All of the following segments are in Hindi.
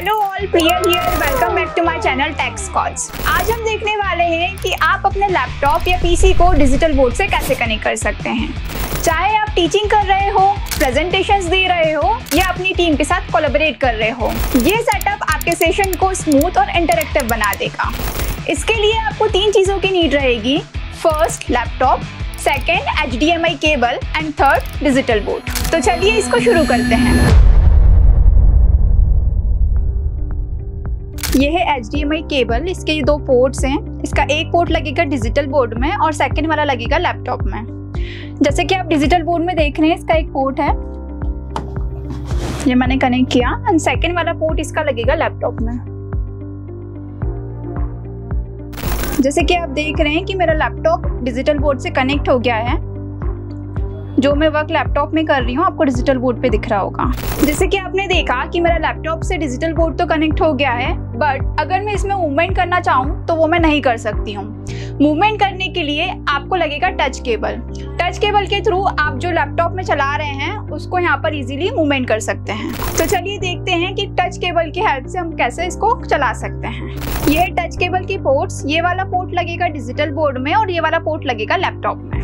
Hello all, Priya here, welcome back to my channel Techsquads. आज हम देखने वाले हैं कि आप अपने लैपटॉप या पीसी को डिजिटल बोर्ड से कैसे कनेक्ट कर सकते हैं। चाहे आप टीचिंग कर रहे हो, प्रेजेंटेशंस दे रहे हो या अपनी टीम के साथ कोलैबोरेट कर रहे हो, ये सेटअप आपके सेशन को स्मूथ और इंटरेक्टिव बना देगा। इसके लिए आपको तीन चीज़ों की नीड रहेगी। First laptop, second HDMI cable and third digital board. तो चलिए इसको शुरू करते हैं। यह है HDMI केबल, इसके दो पोर्ट्स हैं। इसका एक पोर्ट लगेगा डिजिटल बोर्ड में और सेकंड वाला लगेगा लैपटॉप में। जैसे कि आप डिजिटल बोर्ड में देख रहे हैं, इसका एक पोर्ट है, ये मैंने कनेक्ट किया और सेकंड वाला पोर्ट इसका लगेगा लैपटॉप में। जैसे कि आप देख रहे हैं कि मेरा लैपटॉप डिजिटल बोर्ड से कनेक्ट हो गया है। जो मैं वर्क लैपटॉप में कर रही हूँ आपको डिजिटल बोर्ड पे दिख रहा होगा। जैसे कि आपने देखा कि मेरा लैपटॉप से डिजिटल बोर्ड तो कनेक्ट हो गया है, बट अगर मैं इसमें मूवमेंट करना चाहूँ तो वो मैं नहीं कर सकती हूँ। मूवमेंट करने के लिए आपको लगेगा टच केबल। टच केबल के थ्रू आप जो लैपटॉप में चला रहे हैं उसको यहाँ पर इजीली मूवमेंट कर सकते हैं। तो चलिए देखते हैं कि टच केबल की हेल्प से हम कैसे इसको चला सकते हैं। ये टच केबल के पोर्ट्स, ये वाला पोर्ट लगेगा डिजिटल बोर्ड में और ये वाला पोर्ट लगेगा लैपटॉप में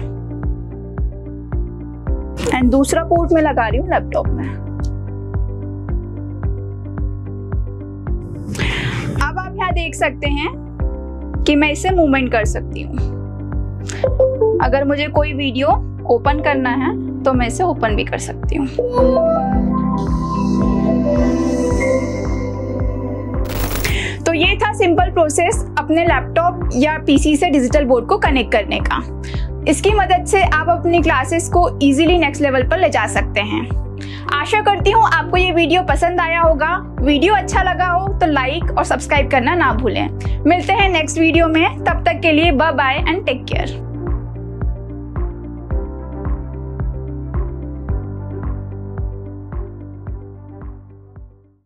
एंड दूसरा पोर्ट में लगा रही हूँ लैपटॉप में। अब आप यहाँ देख सकते हैं कि मैं इसे मूवमेंट कर सकती हूँ। अगर मुझे कोई वीडियो ओपन करना है तो मैं इसे ओपन भी कर सकती हूँ। तो ये था सिंपल प्रोसेस अपने लैपटॉप या पीसी से डिजिटल बोर्ड को कनेक्ट करने का। इसकी मदद से आप अपनी क्लासेस को इजीली नेक्स्ट लेवल पर ले जा सकते हैं। आशा करती हूँ आपको ये वीडियो पसंद आया होगा। वीडियो अच्छा लगा हो तो लाइक और सब्सक्राइब करना ना भूलें। मिलते हैं नेक्स्ट वीडियो में, तब तक के लिए bye bye and take care.